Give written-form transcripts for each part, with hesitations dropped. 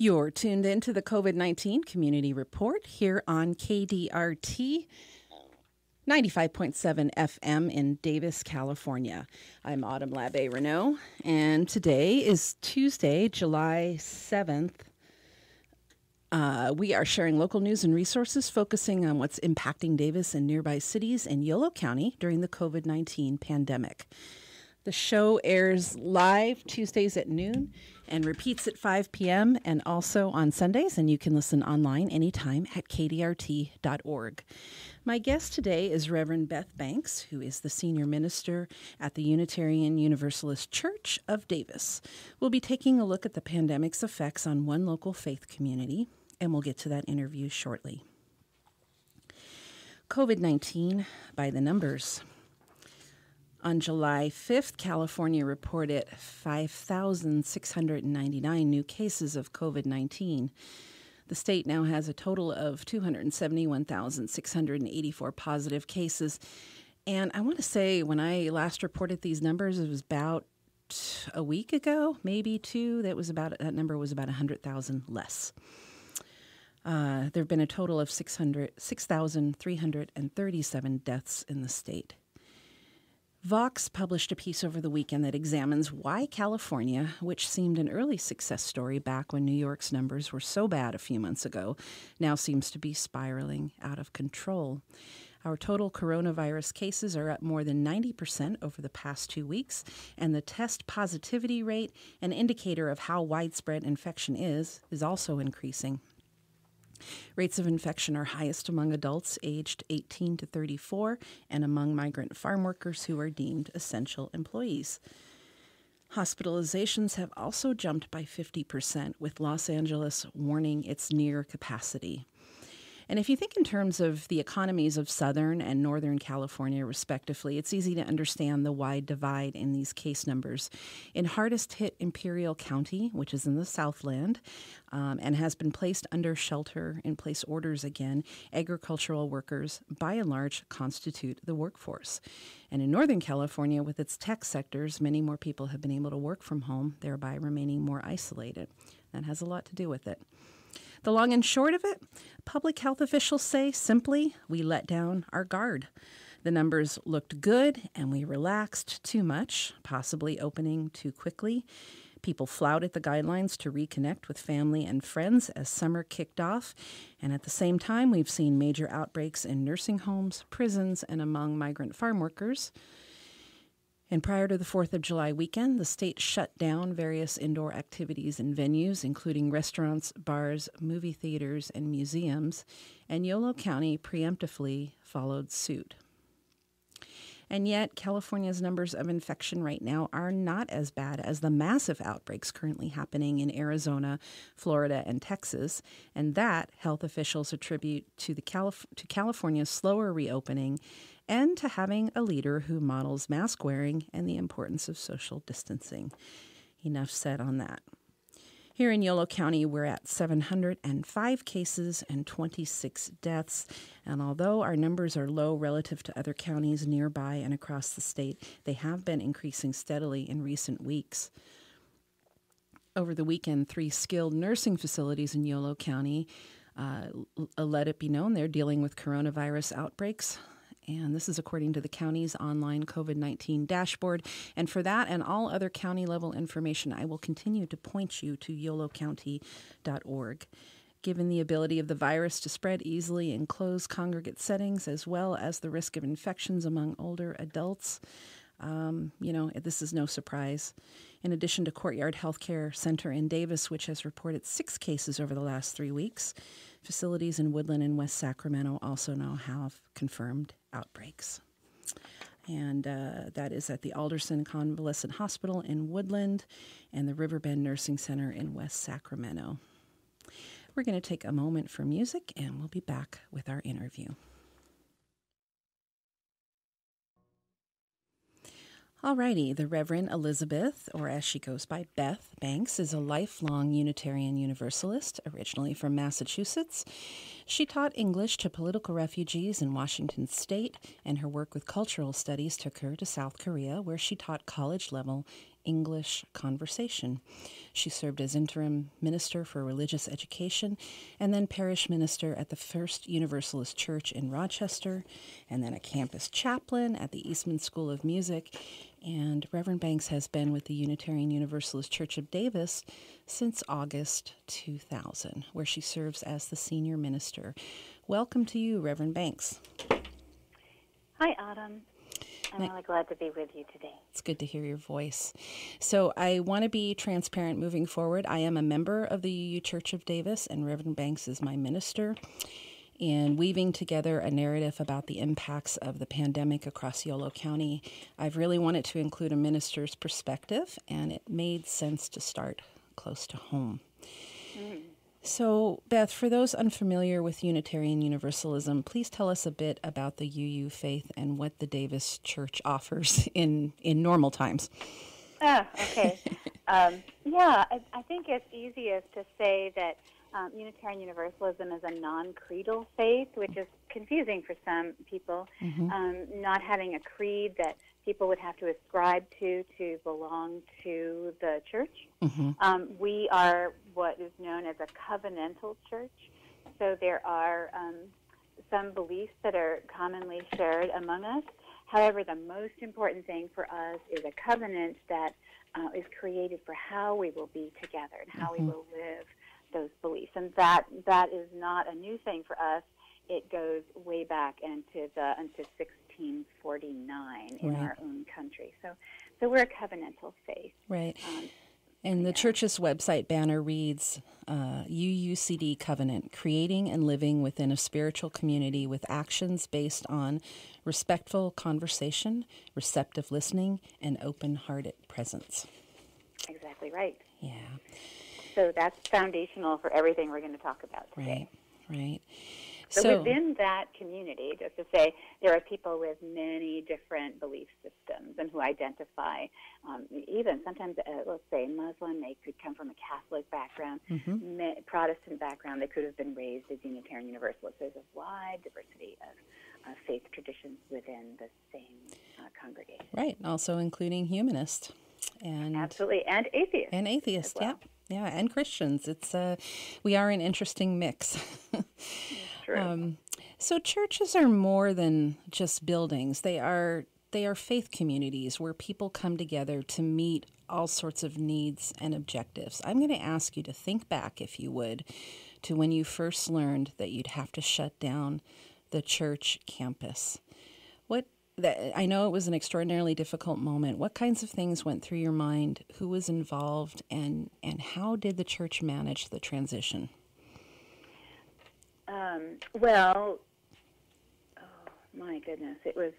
You're tuned in to the COVID-19 Community Report here on KDRT 95.7 FM in Davis, California. I'm Autumn Labbe-Renaud, and today is Tuesday, July 7th. We are sharing local news and resources focusing on what's impacting Davis and nearby cities and Yolo County during the COVID-19 pandemic. The show airs live Tuesdays at noon and repeats at 5 p.m. and also on Sundays, and you can listen online anytime at kdrt.org. My guest today is Reverend Beth Banks, who is the senior minister at the Unitarian Universalist Church of Davis. We'll be taking a look at the pandemic's effects on one local faith community, and we'll get to that interview shortly. COVID-19 by the numbers. On July 5th, California reported 5,699 new cases of COVID-19. The state now has a total of 271,684 positive cases. And I want to say when I last reported these numbers, it was about a week ago, maybe two. That number was about 100,000 less. There have been a total of 6,337 deaths in the state. Vox published a piece over the weekend that examines why California, which seemed an early success story back when New York's numbers were so bad a few months ago, now seems to be spiraling out of control. Our total coronavirus cases are up more than 90% over the past 2 weeks, and the test positivity rate, an indicator of how widespread infection is also increasing. Rates of infection are highest among adults aged 18 to 34 and among migrant farm workers who are deemed essential employees. Hospitalizations have also jumped by 50%, with Los Angeles warning it's near capacity. And if you think in terms of the economies of Southern and Northern California, respectively, it's easy to understand the wide divide in these case numbers. In hardest-hit Imperial County, which is in the Southland, and has been placed under shelter-in-place orders again, agricultural workers, by and large, constitute the workforce. And in Northern California, with its tech sectors, many more people have been able to work from home, thereby remaining more isolated. That has a lot to do with it. The long and short of it, public health officials say simply, we let down our guard. The numbers looked good and we relaxed too much, possibly opening too quickly. People flouted the guidelines to reconnect with family and friends as summer kicked off. And at the same time, we've seen major outbreaks in nursing homes, prisons, and among migrant farm workers. And prior to the 4th of July weekend, the state shut down various indoor activities and venues, including restaurants, bars, movie theaters, and museums, and Yolo County preemptively followed suit. And yet, California's numbers of infection right now are not as bad as the massive outbreaks currently happening in Arizona, Florida, and Texas, and that health officials attribute to California's slower reopening and to having a leader who models mask wearing and the importance of social distancing. Enough said on that. Here in Yolo County, we're at 705 cases and 26 deaths. And although our numbers are low relative to other counties nearby and across the state, they have been increasing steadily in recent weeks. Over the weekend, three skilled nursing facilities in Yolo County let it be known they're dealing with coronavirus outbreaks. And this is according to the county's online COVID-19 dashboard. And for that and all other county-level information, I will continue to point you to yolocounty.org. Given the ability of the virus to spread easily in closed congregate settings, as well as the risk of infections among older adults, this is no surprise. In addition to Courtyard Healthcare Center in Davis, which has reported 6 cases over the last 3 weeks, facilities in Woodland and West Sacramento also now have confirmed outbreaks. And that is at the Alderson Convalescent Hospital in Woodland and the Riverbend Nursing Center in West Sacramento. We're going to take a moment for music and we'll be back with our interview. Alrighty, the Reverend Elizabeth, or as she goes by, Beth Banks, is a lifelong Unitarian Universalist, originally from Massachusetts. She taught English to political refugees in Washington State, and her work with cultural studies took her to South Korea, where she taught college-level English conversation. She served as interim minister for religious education and then parish minister at the First Universalist Church in Rochester, and then a campus chaplain at the Eastman School of Music. And Reverend Banks has been with the Unitarian Universalist Church of Davis since August 2000, where she serves as the senior minister. Welcome to you, Reverend Banks. Hi, Autumn. I'm really glad to be with you today. It's good to hear your voice. So I want to be transparent moving forward. I am a member of the UU Church of Davis, and Reverend Banks is my minister. In weaving together a narrative about the impacts of the pandemic across Yolo County, I've really wanted to include a minister's perspective, and it made sense to start close to home. Mm. So, Beth, for those unfamiliar with Unitarian Universalism, please tell us a bit about the UU faith and what the Davis Church offers in normal times. Okay. I think it's easiest to say that Unitarian Universalism is a non-creedal faith, which is confusing for some people, not having a creed that people would have to ascribe to belong to the church. We are what is known as a covenantal church. So there are some beliefs that are commonly shared among us. However, the most important thing for us is a covenant that is created for how we will be together and how we will live those beliefs. And that is not a new thing for us. It goes way back into 1649 in our own country. So we're a covenantal faith. Right. And the church's website banner reads, UUCD Covenant, creating and living within a spiritual community with actions based on respectful conversation, receptive listening, and open-hearted presence. Exactly right. Yeah. So that's foundational for everything we're going to talk about today. Right. So within that community, just to say, there are people with many different belief systems and who identify, even sometimes, let's say, Muslim. They could come from a Catholic background, Protestant background. They could have been raised as Unitarian Universalists. There's a wide diversity of faith traditions within the same congregation. Right, also including humanists. Absolutely, and atheists. And atheists, well. Yeah, and Christians. It's we are an interesting mix. True. So churches are more than just buildings. They are faith communities where people come together to meet all sorts of needs and objectives. I'm going to ask you to think back, if you would, to when you first learned that you'd have to shut down the church campus. I know it was an extraordinarily difficult moment. What kinds of things went through your mind? Who was involved? And how did the church manage the transition? Oh my goodness. It was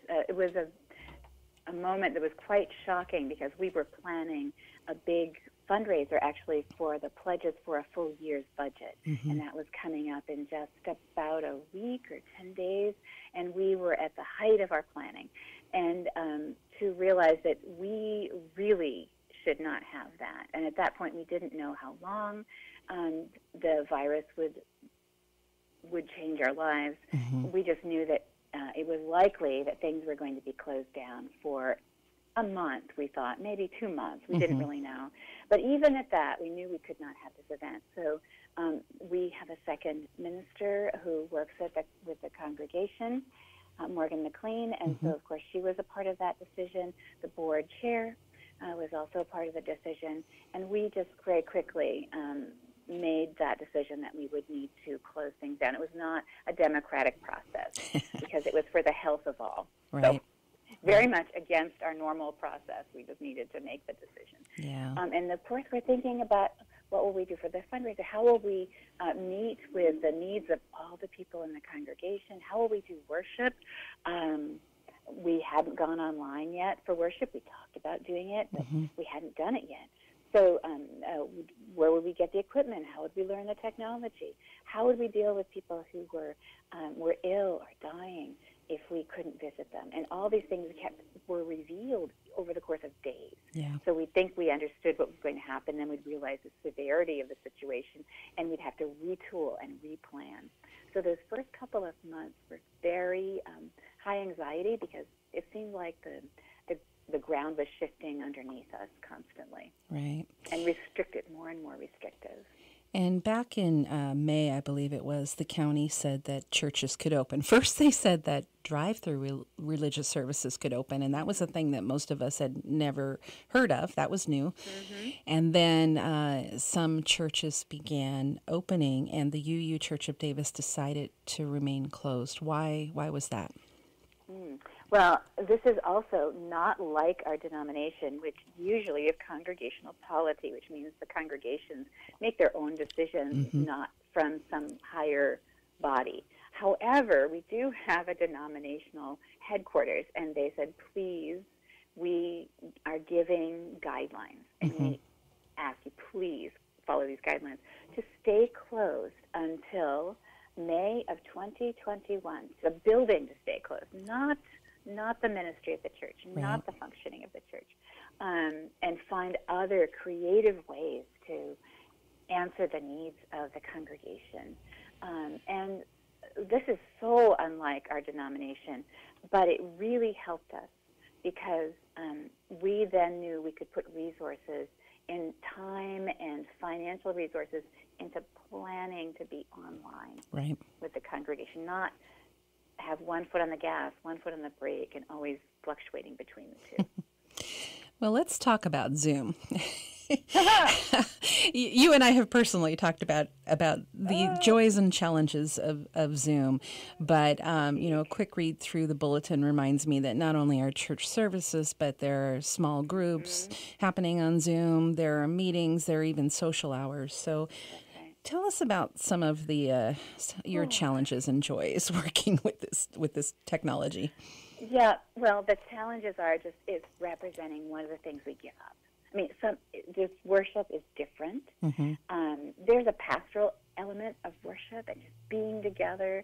a moment that was quite shocking because we were planning a big fundraiser actually for the pledges for a full year's budget. And that was coming up in just about a week or 10 days. And we were at the height of our planning. And to realize that we really should not have that. And at that point, we didn't know how long the virus would change our lives. We just knew that it was likely that things were going to be closed down for a month, we thought, maybe 2 months. We didn't really know. But even at that, we knew we could not have this event. So we have a second minister who works with the congregation, Morgan McLean, and so, of course, she was a part of that decision. The board chair was also a part of the decision, and we just very quickly made that decision that we would need to close things down. It was not a democratic process because it was for the health of all. Right. So, very much against our normal process. We just needed to make the decision. Yeah. And of course, we're thinking about what will we do for the fundraiser? How will we meet with the needs of all the people in the congregation? How will we do worship? We hadn't gone online yet for worship. We talked about doing it, but we hadn't done it yet. So where would we get the equipment? How would we learn the technology? How would we deal with people who were ill or dying if we couldn't visit them? And all these things were revealed over the course of days. Yeah. So we think we understood what was going to happen, then we'd realize the severity of the situation, and we'd have to retool and replan. So those first couple of months were very high anxiety because it seemed like the the ground was shifting underneath us constantly. Right. And restricted, more and more restrictive. And back in May, I believe it was, the county said that churches could open. First, they said that drive-through religious services could open, and that was a thing that most of us had never heard of. That was new. Mm-hmm. And then some churches began opening, and the UU Church of Davis decided to remain closed. Why was that? Well, this is also not like our denomination, which usually have congregational polity, which means the congregations make their own decisions, mm-hmm. not from some higher body. However, we do have a denominational headquarters, and they said, please, we are giving guidelines, and mm-hmm. we ask you, please follow these guidelines, to stay closed until May of 2021, the building to stay closed, not the ministry of the church, right. not the functioning of the church, and find other creative ways to answer the needs of the congregation. And this is so unlike our denomination, but it really helped us because we then knew we could put resources in time and financial resources into planning to be online right. with the congregation, not have one foot on the gas, one foot on the brake, and always fluctuating between the two. Well, let's talk about Zoom. You and I have personally talked about the joys and challenges of Zoom, but a quick read through the bulletin reminds me that not only are church services, but there are small groups mm-hmm. happening on Zoom. There are meetings. There are even social hours. So, tell us about some of the your challenges and joys working with this technology. Yeah, well, the challenges are just it's representing one of the things we give up. I mean, this worship is different. Mm-hmm. There's a pastoral element of worship and just being together,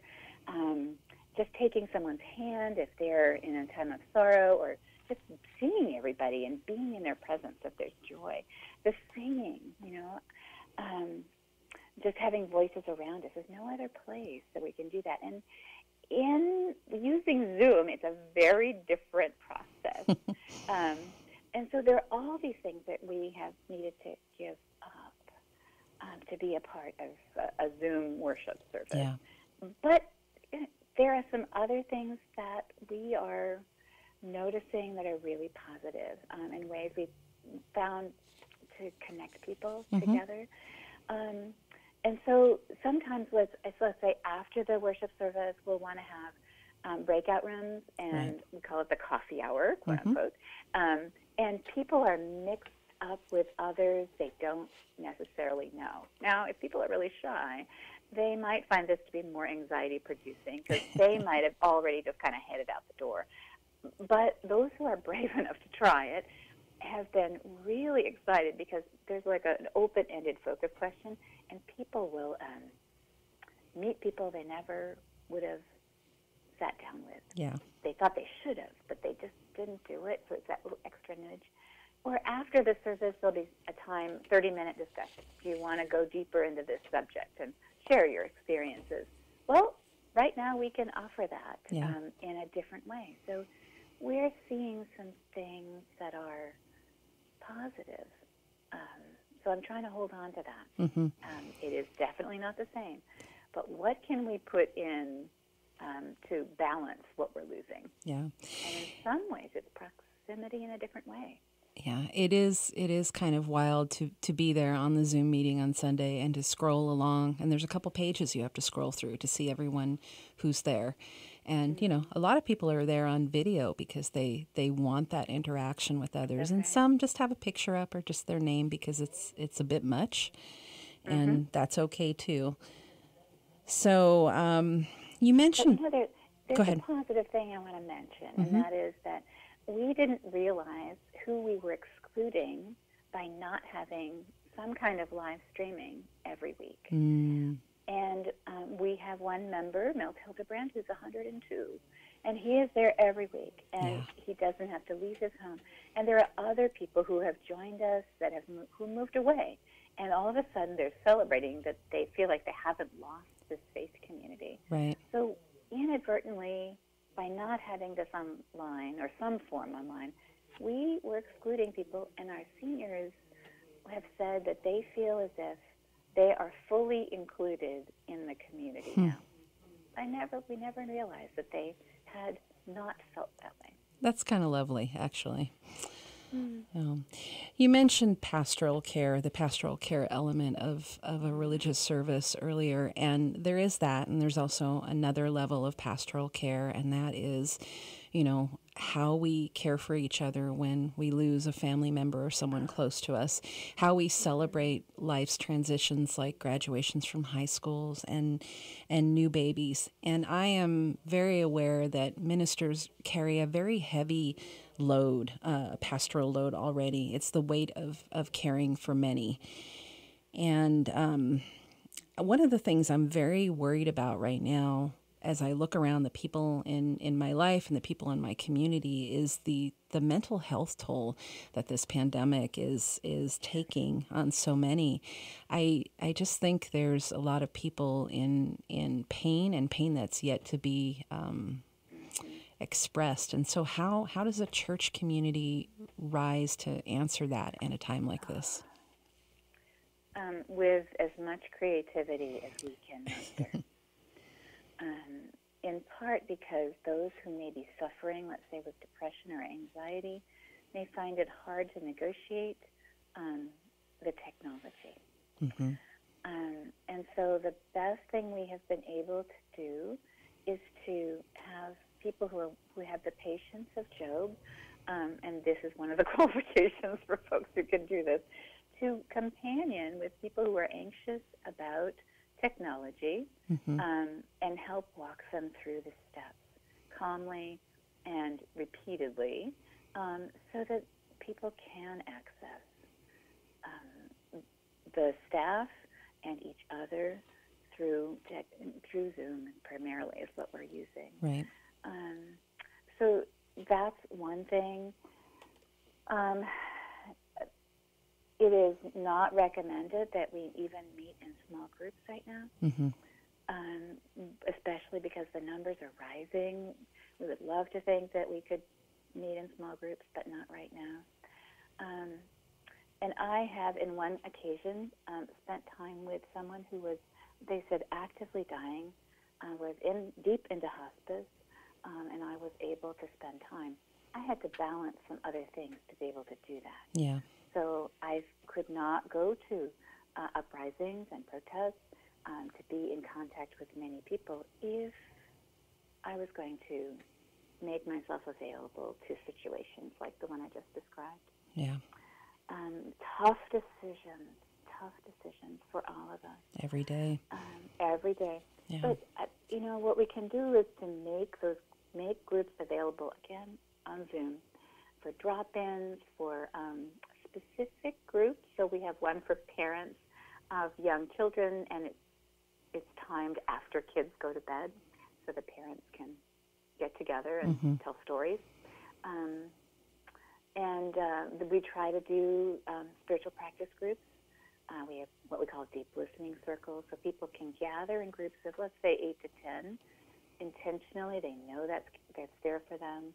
just taking someone's hand if they're in a time of sorrow, or just seeing everybody and being in their presence if there's joy. The singing, just having voices around us. There's no other place that we can do that. And in using Zoom, it's a very different process. And so there are all these things that we have needed to give up to be a part of a Zoom worship service. Yeah. But there are some other things that we are noticing that are really positive in ways we've found to connect people mm-hmm. together. And so sometimes, let's say after the worship service, we'll want to have breakout rooms, and right. we call it the coffee hour, quote mm-hmm. unquote. And people are mixed up with others they don't necessarily know. Now, if people are really shy, they might find this to be more anxiety-producing because they might have already just kind of headed out the door. But those who are brave enough to try it have been really excited because there's like an open-ended focus question, and people will meet people they never would have sat down with. Yeah. They thought they should have, but they just didn't do it, so it's that little extra nudge. Or after the service, there'll be a time, 30-minute discussion. Do you want to go deeper into this subject and share your experiences? Well, right now we can offer that yeah. In a different way. So we're seeing some things that are positive. So I'm trying to hold on to that. Mm-hmm. It is definitely not the same. But what can we put in to balance what we're losing? Yeah. And in some ways, it's proximity in a different way. Yeah, it is kind of wild to be there on the Zoom meeting on Sunday and to scroll along. And there's a couple pages you have to scroll through to see everyone who's there. And, a lot of people are there on video because they want that interaction with others. Okay. And some just have a picture up or just their name because it's a bit much. Mm-hmm. And that's okay, too. So you mentioned... But, there's a positive thing I want to mention, mm-hmm. and that is that we didn't realize who we were excluding by not having some kind of live streaming every week. Mm. And we have one member, Milt Hildebrand, who's 102, and he is there every week, and yeah. he doesn't have to leave his home. And there are other people who have joined us that have who moved away, and all of a sudden they're celebrating that they feel like they haven't lost this faith community. Right. So inadvertently, by not having this online or some form online, we were excluding people, and our seniors have said that they feel as if they are fully included in the community now. We never realized that they had not felt that way. That's kind of lovely, actually. You mentioned pastoral care, the pastoral care element of a religious service earlier, and there is that, and there's also another level of pastoral care, and that is, you know, how we care for each other when we lose a family member or someone close to us, how we celebrate life's transitions like graduations from high schools and new babies. And I am very aware that ministers carry a very heavy load, pastoral load already. It's the weight of caring for many. And one of the things I'm very worried about right now as I look around the people in my life and the people in my community is the mental health toll that this pandemic is taking on so many. I just think there's a lot of people in pain, and pain that's yet to be expressed. And so how does a church community rise to answer that in a time like this? With as much creativity as we can muster. In part because those who may be suffering, let's say with depression or anxiety, may find it hard to negotiate the technology. And so the best thing we have been able to do is to have people who have the patience of Job, and this is one of the qualifications for folks who can do this, to companion with people who are anxious about technology, and help walk them through the steps calmly and repeatedly, so that people can access the staff and each other through Zoom, primarily is what we're using. Right. So that's one thing. It is not recommended that we even meet in small groups right now, especially because the numbers are rising. We would love to think that we could meet in small groups, but not right now. And I have, in one occasion, spent time with someone who was, they said, actively dying, was in deep into hospice, and I was able to spend time. I had to balance some other things to be able to do that. Yeah. So I could not go to uprisings and protests to be in contact with many people if I was going to make myself available to situations like the one I just described. Yeah. Tough decisions for all of us. Every day. Every day. Yeah. But, you know, what we can do is to make groups available again on Zoom for drop-ins, for specific groups. So we have one for parents of young children, and it's timed after kids go to bed, so the parents can get together and tell stories. And we try to do spiritual practice groups. We have what we call deep listening circles, so people can gather in groups of, let's say, 8 to 10. Intentionally, they know that's there for them.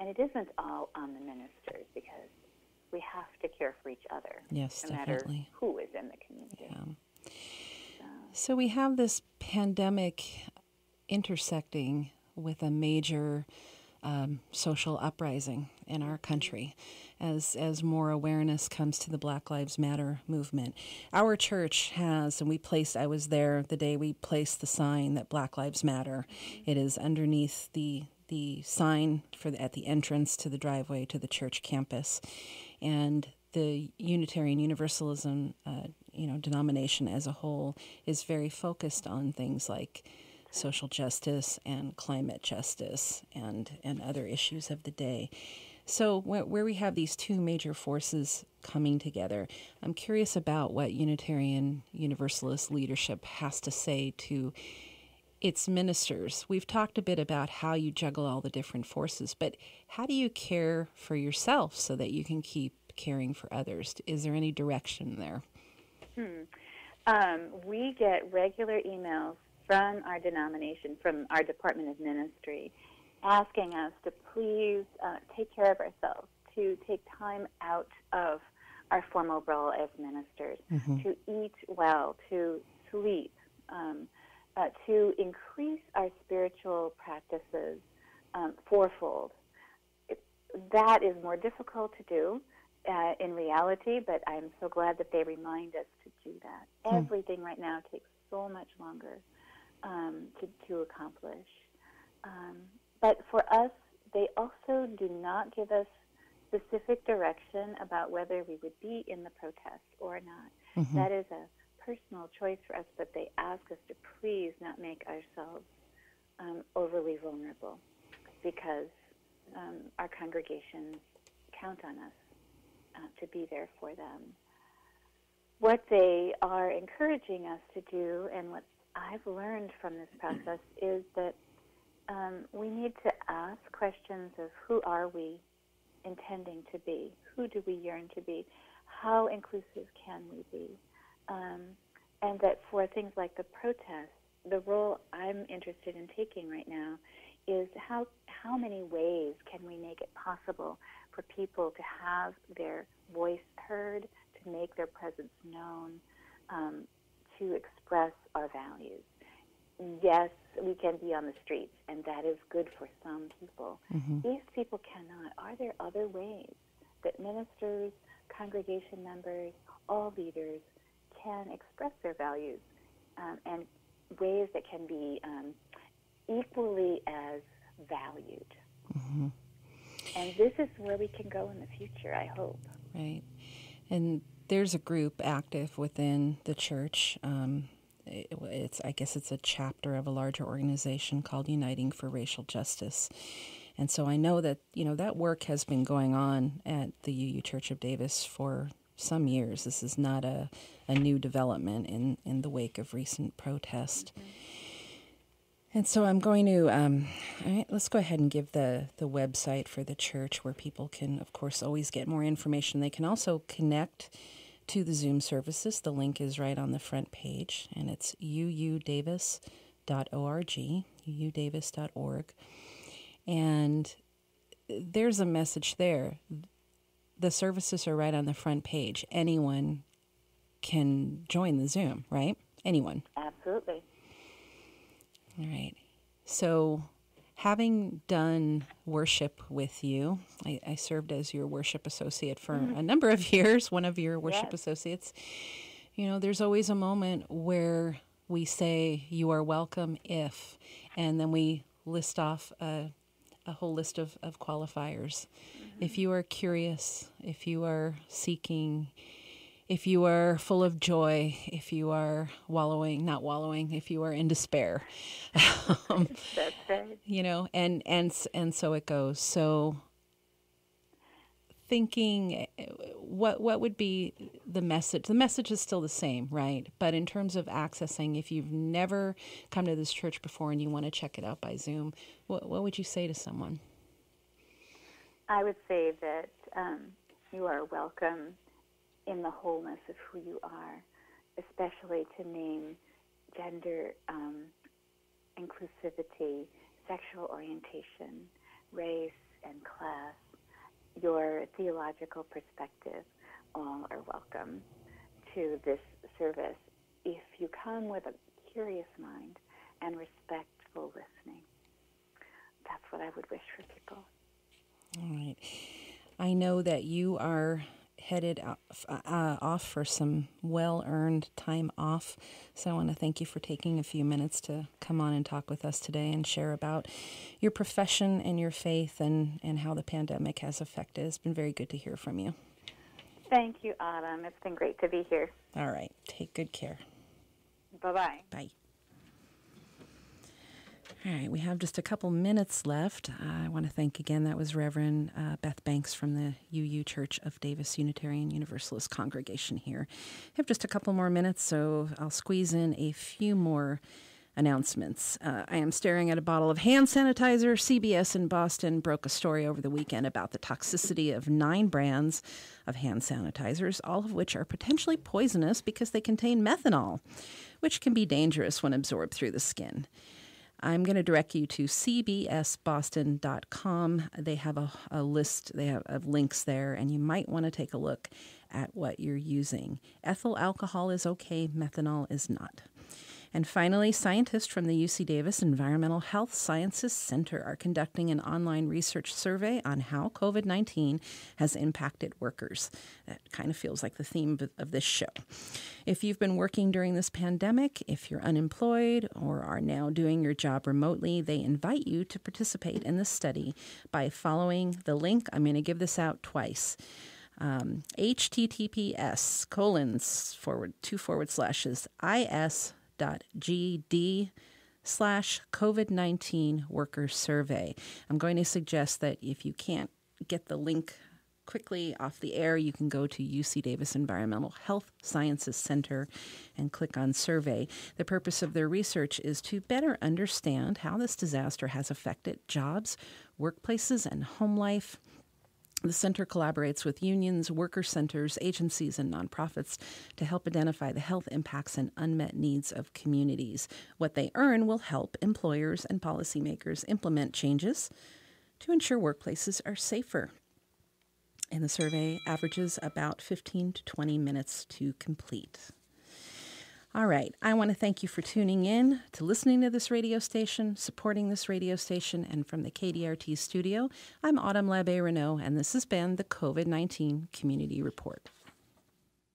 And it isn't all on the ministers, because we have to care for each other, yes, no definitely. Matter who is in the community. Yeah. So we have this pandemic intersecting with a major social uprising in our country as more awareness comes to the Black Lives Matter movement. Our church has, and I was there the day we placed the sign that Black Lives Matter. It is underneath the sign at the entrance to the driveway to the church campus, and the Unitarian Universalism, denomination as a whole is very focused on things like social justice and climate justice and other issues of the day. So where we have these two major forces coming together, I'm curious about what Unitarian Universalist leadership has to say to its ministers. We've talked a bit about how you juggle all the different forces, but how do you care for yourself so that you can keep caring for others? Is there any direction there? We get regular emails from our denomination, from our Department of Ministry, asking us to please take care of ourselves, to take time out of our formal role as ministers, to eat well, to sleep, to increase our spiritual practices fourfold. That is more difficult to do in reality, but I'm so glad that they remind us to do that. Everything right now takes so much longer to accomplish. But for us, they also do not give us specific direction about whether we would be in the protest or not. That is a personal choice for us, but they ask us to please not make ourselves overly vulnerable, because our congregations count on us to be there for them. What they are encouraging us to do, and what I've learned from this process, is that we need to ask questions of who are we intending to be? Who do we yearn to be? How inclusive can we be? And that for things like the protest, the role I'm interested in taking right now is how many ways can we make it possible for people to have their voice heard, to make their presence known, to express our values. Yes, we can be on the streets, and that is good for some people. These people cannot. Are there other ways that ministers, congregation members, all leaders can express their values, and ways that can be equally as valued? And this is where we can go in the future, I hope. Right. And there's a group active within the church. I guess it's a chapter of a larger organization called Uniting for Racial Justice. And so I know that, you know, that work has been going on at the UU Church of Davis for some years. This is not a new development in the wake of recent protest. And so I'm going to, all right, let's go ahead and give the website for the church, where people can, of course, always get more information. They can also connect to the Zoom services. The link is right on the front page, and it's uudavis.org, uudavis.org. And there's a message there. The services are right on the front page. Anyone can join the Zoom, right? Anyone. Absolutely. All right. So having done worship with you, I served as your worship associate for a number of years, one of your worship associates. You know, there's always a moment where we say, you are welcome if, and then we list off a whole list of qualifiers. If you are curious, if you are seeking, if you are full of joy, if you are not wallowing, if you are in despair, that's right. You know, and so it goes. So thinking, what would be the message? The message is still the same, right? But in terms of accessing, if you've never come to this church before and you want to check it out by Zoom, what would you say to someone? I would say that you are welcome in the wholeness of who you are, especially to name gender inclusivity, sexual orientation, race and class, your theological perspective. All are welcome to this service if you come with a curious mind and respectful listening. That's what I would wish for people. All right. I know that you are headed off for some well-earned time off, so I want to thank you for taking a few minutes to come on and talk with us today and share about your profession and your faith and how the pandemic has affected. It's been very good to hear from you. Thank you, Autumn. It's been great to be here. All right. Take good care. Bye-bye. Bye. All right, we have just a couple minutes left. I want to thank again, that was Reverend Beth Banks from the UU Church of Davis Unitarian Universalist Congregation here. I have just a couple more minutes, so I'll squeeze in a few more announcements. I am staring at a bottle of hand sanitizer. CBS in Boston broke a story over the weekend about the toxicity of 9 brands of hand sanitizers, all of which are potentially poisonous because they contain methanol, which can be dangerous when absorbed through the skin. I'm going to direct you to cbsboston.com. They have a list of links there, and you might want to take a look at what you're using. Ethyl alcohol is okay, methanol is not. And finally, scientists from the UC Davis Environmental Health Sciences Center are conducting an online research survey on how COVID-19 has impacted workers. That kind of feels like the theme of this show. If you've been working during this pandemic, if you're unemployed or are now doing your job remotely, they invite you to participate in this study by following the link. I'm going to give this out twice. https://is.gd/COVID-19 worker survey. I'm going to suggest that if you can't get the link quickly off the air, you can go to UC Davis Environmental Health Sciences Center and click on survey. The purpose of their research is to better understand how this disaster has affected jobs, workplaces, and home life. The center collaborates with unions, worker centers, agencies, and nonprofits to help identify the health impacts and unmet needs of communities. What they earn will help employers and policymakers implement changes to ensure workplaces are safer. And the survey averages about 15 to 20 minutes to complete. All right, I want to thank you for tuning in, to listening to this radio station, supporting this radio station, and from the KDRT studio, I'm Autumn Labbe-Renaud, and this has been the COVID-19 Community Report.